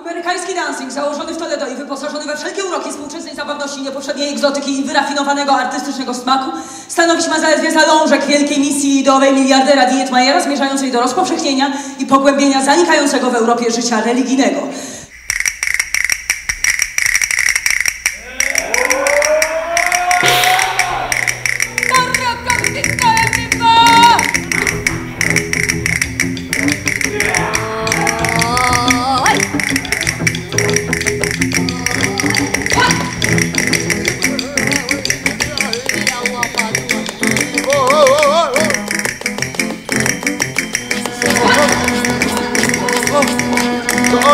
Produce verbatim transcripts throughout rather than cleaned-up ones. Amerykański dancing, założony w Toledo i wyposażony we wszelkie uroki współczesnej zabawności, niepotrzebnej egzotyki i wyrafinowanego artystycznego smaku, stanowić ma zaledwie zalążek wielkiej misji ideowej miliardera Dietmayera zmierzającej do rozpowszechnienia i pogłębienia zanikającego w Europie życia religijnego.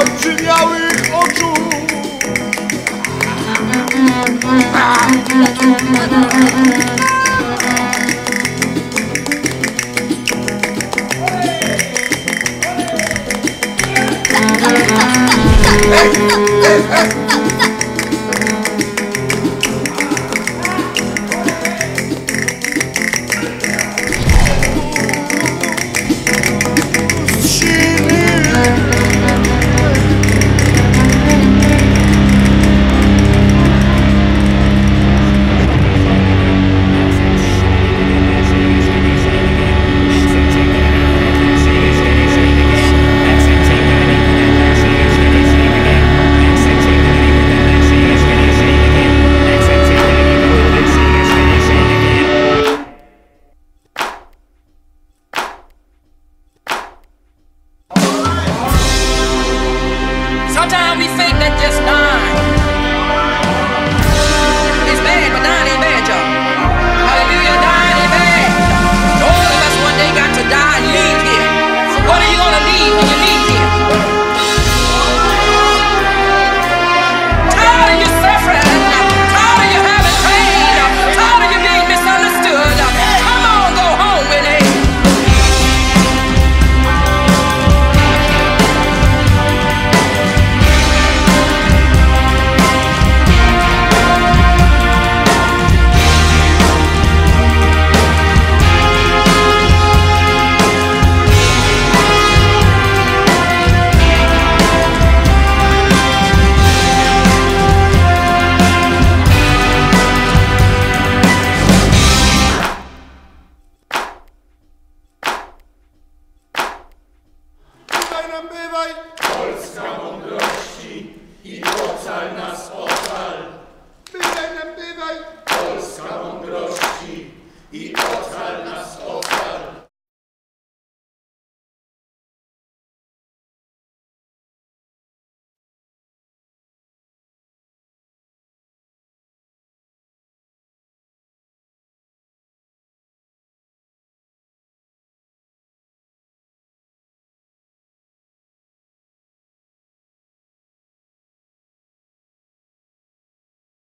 Odżywiałych oczu we think that just now.